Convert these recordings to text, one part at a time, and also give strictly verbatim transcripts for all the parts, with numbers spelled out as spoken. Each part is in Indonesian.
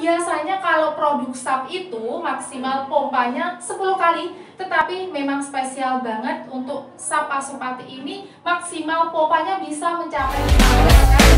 biasanya kalau produk Sharp itu maksimal pompanya sepuluh kali, tetapi memang spesial banget untuk Sharp Pasopati ini maksimal pompanya bisa mencapai lima belas kali.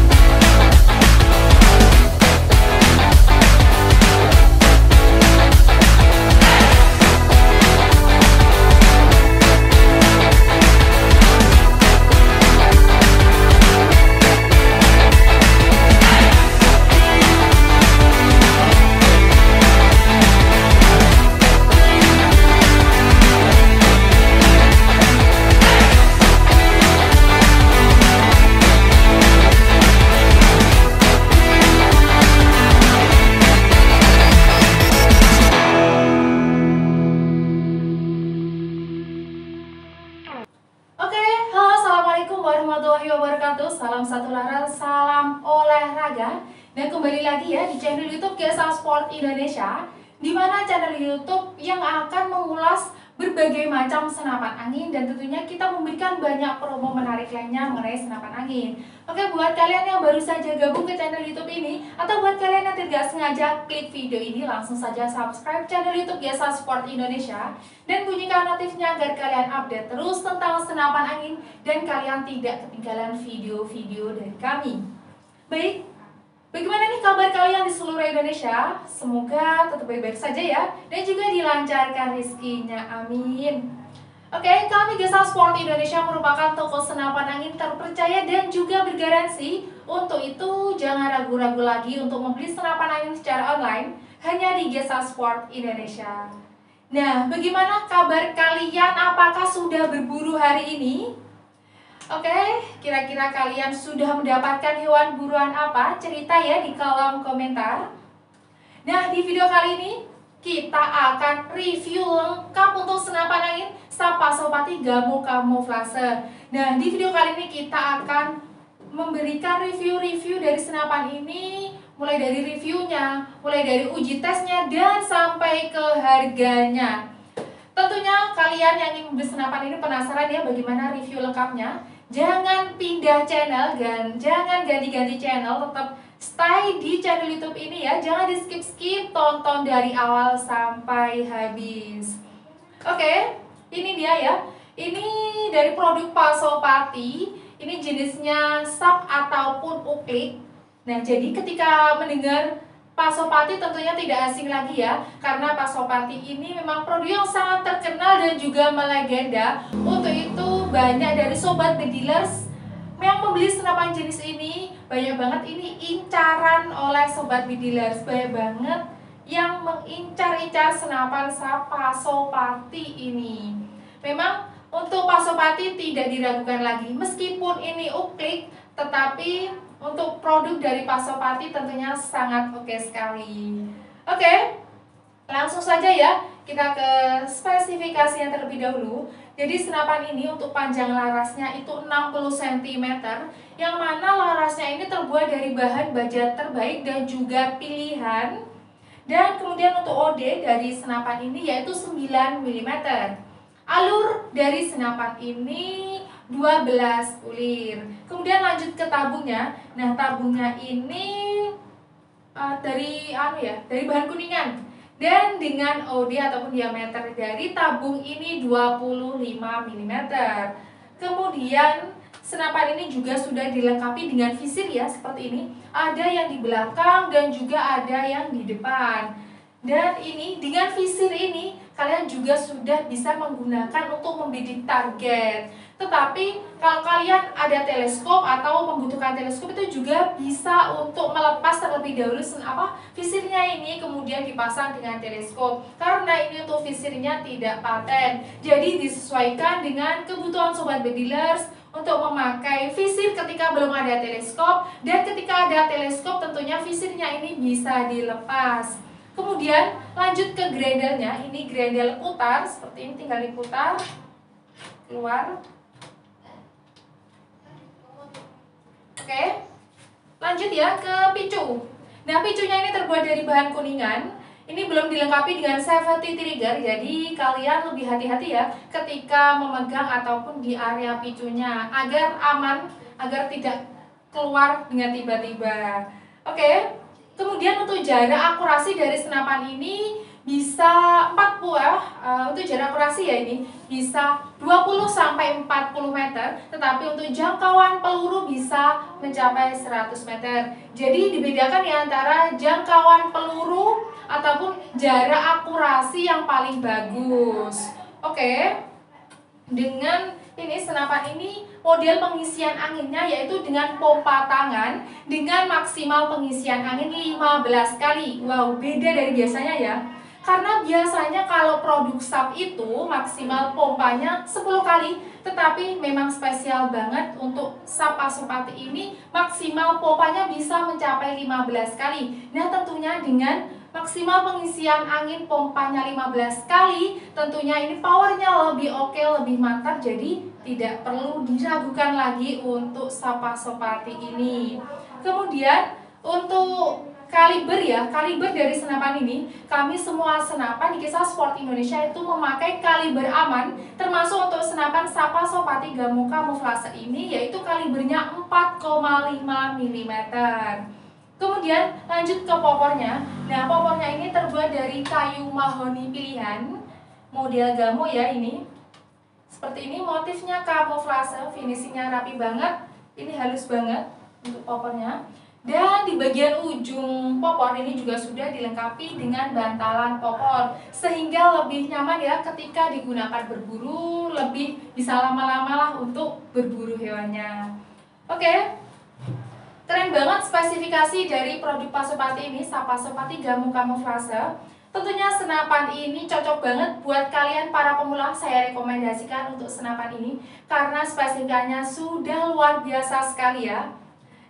Salam satu laras, salam olahraga, dan kembali lagi ya di channel YouTube G S A Sport Indonesia, di mana channel YouTube yang akan mengulas berbagai macam senapan angin dan tentunya kita memberikan banyak promo menarik lainnya mengenai senapan angin. Oke, buat kalian yang baru saja gabung ke channel YouTube ini atau buat kalian yang tidak sengaja klik video ini, langsung saja subscribe channel YouTube G S A Sport Indonesia dan bunyikan notifnya agar kalian update terus tentang senapan angin dan kalian tidak ketinggalan video-video dari kami. Baik, bagaimana nih kabar kalian di seluruh Indonesia? Semoga tetap baik-baik saja ya, dan juga dilancarkan rezekinya, amin. Oke, kami G S A Sport Indonesia merupakan toko senapan angin terpercaya dan juga bergaransi. Untuk itu, jangan ragu-ragu lagi untuk membeli senapan angin secara online hanya di G S A Sport Indonesia. Nah, bagaimana kabar kalian? Apakah sudah berburu hari ini? Oke, kira-kira kalian sudah mendapatkan hewan buruan apa? Cerita ya di kolom komentar. Nah, di video kali ini kita akan review lengkap untuk senapan angin Sharp Pasopati Gamo kamuflase. Nah, di video kali ini kita akan memberikan review-review dari senapan ini, mulai dari reviewnya, mulai dari uji tesnya, dan sampai ke harganya. Tentunya kalian yang ingin membeli senapan ini penasaran ya bagaimana review lengkapnya. Jangan pindah channel dan jangan ganti-ganti channel, tetap stay di channel YouTube ini ya. Jangan di skip-skip, tonton dari awal sampai habis. Oke, ini dia ya. Ini dari produk Pasopati. Ini jenisnya Sharp ataupun uklik. Nah, jadi ketika mendengar Pasopati tentunya tidak asing lagi ya, karena Pasopati ini memang produk yang sangat terkenal dan juga melegenda. Untuk itu banyak dari sobat bedilers yang membeli senapan jenis ini. Banyak banget ini incaran oleh sobat bedilers, banyak banget yang mengincar-incar senapan Sharp Pasopati ini. Memang untuk Pasopati tidak diragukan lagi, meskipun ini uklik, tetapi untuk produk dari Pasopati tentunya sangat oke sekali. Oke, langsung saja ya kita ke spesifikasinya terlebih dahulu. Jadi senapan ini untuk panjang larasnya itu enam puluh sentimeter, yang mana larasnya ini terbuat dari bahan baja terbaik dan juga pilihan. Dan kemudian untuk O D dari senapan ini yaitu sembilan milimeter. Alur dari senapan ini dua belas ulir. Kemudian lanjut ke tabungnya. Nah, tabungnya ini uh, dari anu ya, dari bahan kuningan. Dan dengan O D ataupun diameter dari tabung ini dua puluh lima milimeter. Kemudian senapan ini juga sudah dilengkapi dengan visir ya, seperti ini. Ada yang di belakang dan juga ada yang di depan. Dan ini dengan visir ini kalian juga sudah bisa menggunakan untuk membidik target. Tetapi kalau kalian ada teleskop atau membutuhkan teleskop itu juga bisa untuk melepas terlebih dahulu apa visirnya ini, kemudian dipasang dengan teleskop. Karena ini untuk visirnya tidak paten, jadi disesuaikan dengan kebutuhan sobat bedilers untuk memakai visir ketika belum ada teleskop, dan ketika ada teleskop tentunya visirnya ini bisa dilepas. Kemudian lanjut ke grendelnya. Ini grendel putar seperti ini, tinggal diputar keluar. Oke, lanjut ya ke picu. Nah, picunya ini terbuat dari bahan kuningan. Ini belum dilengkapi dengan safety trigger, jadi kalian lebih hati-hati ya ketika memegang ataupun di area picunya, agar aman, agar tidak keluar dengan tiba-tiba. Oke, Kemudian untuk jarak akurasi dari senapan ini bisa empat buah, uh, untuk jarak akurasi ya ini bisa dua puluh sampai empat puluh meter, tetapi untuk jangkauan peluru bisa mencapai seratus meter. Jadi dibedakan ya antara jangkauan peluru ataupun jarak akurasi yang paling bagus. Oke, okay. Dengan ini senapan ini model pengisian anginnya yaitu dengan pompa tangan dengan maksimal pengisian angin lima belas kali. Wow, beda dari biasanya ya. Karena biasanya kalau produk Sharp itu maksimal pompanya sepuluh kali, tetapi memang spesial banget untuk Sharp Pasopati ini maksimal pompanya bisa mencapai lima belas kali. Nah, tentunya dengan maksimal pengisian angin pompanya lima belas kali, tentunya ini powernya lebih oke, lebih mantap. Jadi tidak perlu diragukan lagi untuk Sharp Pasopati ini. Kemudian untuk kaliber ya, kaliber dari senapan ini, kami semua senapan di G S A Sport Indonesia itu memakai kaliber aman, termasuk untuk senapan Sharp Pasopati Gamo kamuflase ini yaitu kalibernya empat koma lima milimeter. Kemudian lanjut ke popornya. Nah, popornya ini terbuat dari kayu mahoni pilihan model Gamo ya ini. Seperti ini motifnya kamuflase, finishingnya rapi banget. Ini halus banget untuk popornya. Dan di bagian ujung popor ini juga sudah dilengkapi dengan bantalan popor, sehingga lebih nyaman ya ketika digunakan berburu, lebih bisa lama-lama lah untuk berburu hewannya. Oke, okay. Keren banget spesifikasi dari produk Pasopati ini, Sharp Pasopati Gamo kamuflase. Tentunya senapan ini cocok banget buat kalian para pemula. Saya rekomendasikan untuk senapan ini karena spesifikasinya sudah luar biasa sekali ya.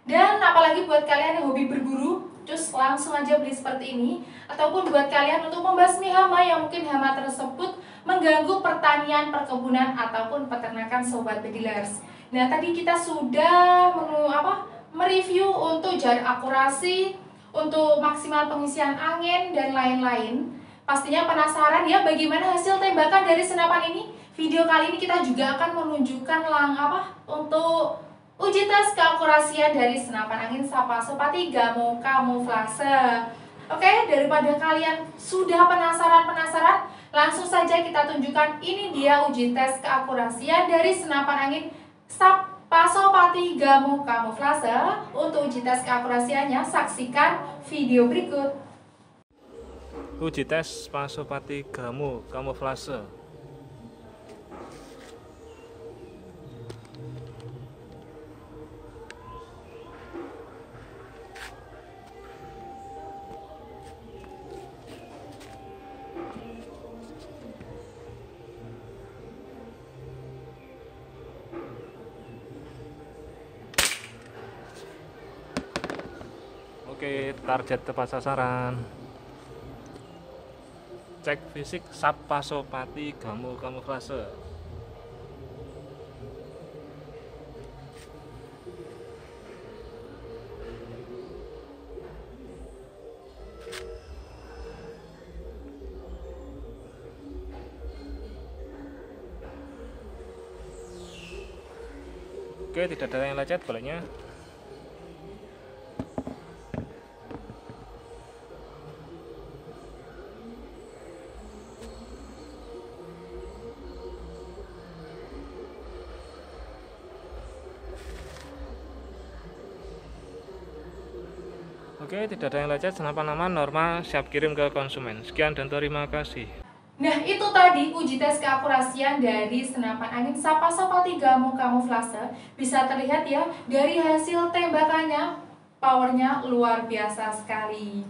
Dan apalagi buat kalian yang hobi berburu, terus langsung aja beli seperti ini. Ataupun buat kalian untuk membasmi hama yang mungkin hama tersebut mengganggu pertanian, perkebunan, ataupun peternakan sobat bedilers. Nah, tadi kita sudah meng, apa? mereview untuk jarak akurasi, untuk maksimal pengisian angin, dan lain-lain. Pastinya penasaran ya bagaimana hasil tembakan dari senapan ini. Video kali ini kita juga akan menunjukkan lang apa untuk uji tes keakurasian dari senapan angin Sharp Pasopati Gamo kamuflase. Oke, daripada kalian sudah penasaran-penasaran, langsung saja kita tunjukkan ini dia uji tes keakurasian dari senapan angin Sharp Pasopati Gamo kamuflase. Untuk uji tes keakurasiannya, saksikan video berikut. Uji tes Pasopati Gamo kamuflase. Oke, target tepat sasaran. Cek fisik Sharp Pasopati Gamo kamuflase. Oke, tidak ada yang lecet baliknya. Oke, tidak ada yang lecet, senapan aman, normal, siap kirim ke konsumen. Sekian dan terima kasih. Nah, itu tadi uji tes keakurasian dari senapan angin Sharp Pasopati Gamo kamuflase. Bisa terlihat ya, dari hasil tembakannya, powernya luar biasa sekali.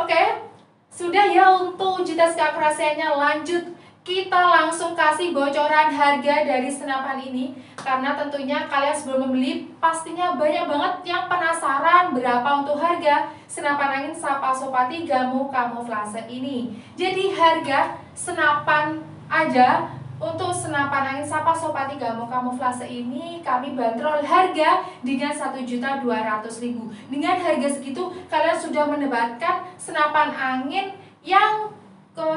Oke, sudah ya untuk uji tes keakurasiannya. Lanjut, kita langsung kasih bocoran harga dari senapan ini. Karena tentunya kalian sebelum membeli pastinya banyak banget yang penasaran berapa untuk harga senapan angin Sharp Pasopati Gamo kamuflase ini. Jadi harga senapan aja untuk senapan angin Sharp Pasopati Gamo kamuflase ini kami bandrol harga dengan satu juta dua ratus ribu. Dengan harga segitu kalian sudah mendapatkan senapan angin yang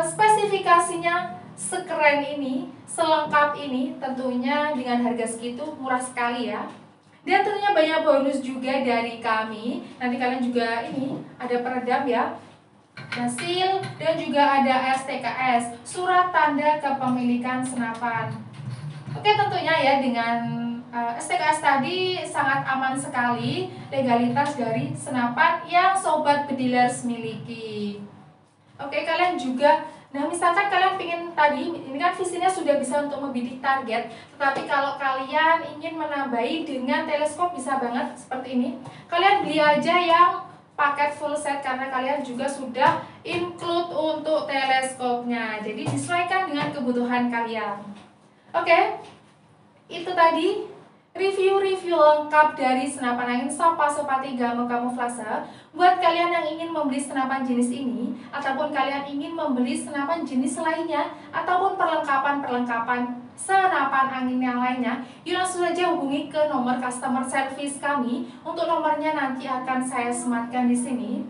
spesifikasinya sekeren ini, selengkap ini, tentunya dengan harga segitu murah sekali ya. Dan tentunya banyak bonus juga dari kami. Nanti kalian juga ini ada peredam ya, hasil, dan juga ada S T K S, surat tanda kepemilikan senapan. Oke, tentunya ya dengan uh, S T K S tadi sangat aman sekali legalitas dari senapan yang sobat pedilers miliki. Oke, kalian juga, nah misalkan kalian ingin tadi, ini kan visinya sudah bisa untuk membidik target, tetapi kalau kalian ingin menambahi dengan teleskop bisa banget seperti ini. Kalian beli aja yang paket full set karena kalian juga sudah include untuk teleskopnya. Jadi disesuaikan dengan kebutuhan kalian. Oke, itu tadi review-review lengkap dari senapan angin Pasopati Gamo Kamuflase. Buat kalian yang ingin membeli senapan jenis ini, ataupun kalian ingin membeli senapan jenis lainnya, ataupun perlengkapan-perlengkapan senapan angin yang lainnya, yuk langsung saja hubungi ke nomor customer service kami. Untuk nomornya nanti akan saya sematkan di sini.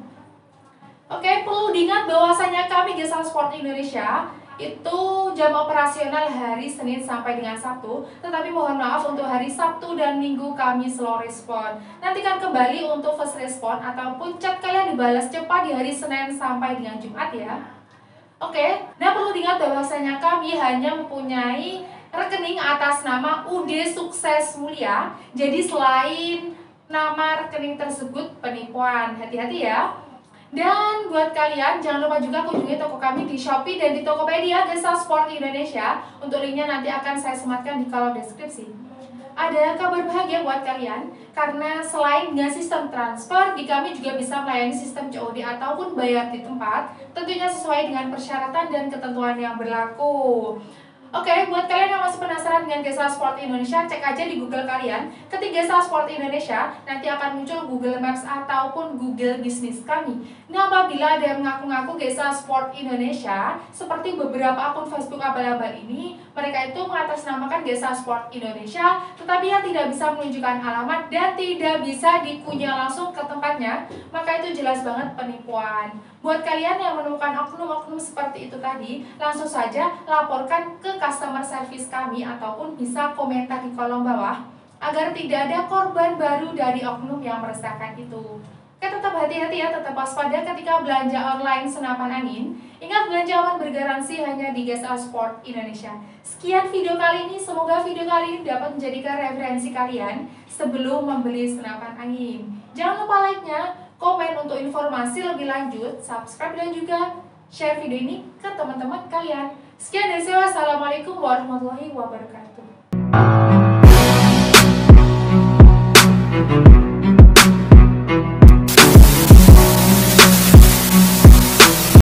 Oke, perlu diingat bahwasanya kami G S A Sport Indonesia itu jam operasional hari Senin sampai dengan Sabtu, tetapi mohon maaf untuk hari Sabtu dan Minggu kami slow respon. Nantikan kembali untuk fast respon ataupun chat kalian dibalas cepat di hari Senin sampai dengan Jumat ya. Oke, nah perlu diingat bahwasanya kami hanya mempunyai rekening atas nama U D Sukses Mulia. Jadi selain nama rekening tersebut penipuan, hati-hati ya. Dan buat kalian, jangan lupa juga kunjungi toko kami di Shopee dan di Tokopedia G S A Sport Indonesia. Untuk linknya nanti akan saya sematkan di kolom deskripsi. Ada kabar bahagia buat kalian, karena selain dengan sistem transfer, di kami juga bisa melayani sistem C O D ataupun bayar di tempat, tentunya sesuai dengan persyaratan dan ketentuan yang berlaku. Oke, buat kalian yang masih penasaran dengan G S A Sport Indonesia, cek aja di Google kalian. Ketik G S A Sport Indonesia, nanti akan muncul Google Maps ataupun Google Bisnis kami. Nah, apabila ada yang mengaku-ngaku G S A Sport Indonesia, seperti beberapa akun Facebook abal-abal ini, mereka itu mengatasnamakan G S A Sport Indonesia, tetapi yang tidak bisa menunjukkan alamat dan tidak bisa dikunyah langsung ke tempatnya, maka itu jelas banget penipuan. Buat kalian yang menemukan oknum-oknum seperti itu tadi, langsung saja laporkan ke customer service kami ataupun bisa komentar di kolom bawah agar tidak ada korban baru dari oknum yang meresahkan itu. Oke, tetap hati-hati ya, tetap waspada ketika belanja online senapan angin. Ingat, belanjawan bergaransi hanya di G S A Sport Indonesia. Sekian video kali ini, semoga video kali ini dapat menjadikan referensi kalian sebelum membeli senapan angin. Jangan lupa like-nya, komen untuk informasi lebih lanjut, subscribe dan juga share video ini ke teman-teman kalian. Sekian dari saya, wassalamualaikum warahmatullahi wabarakatuh.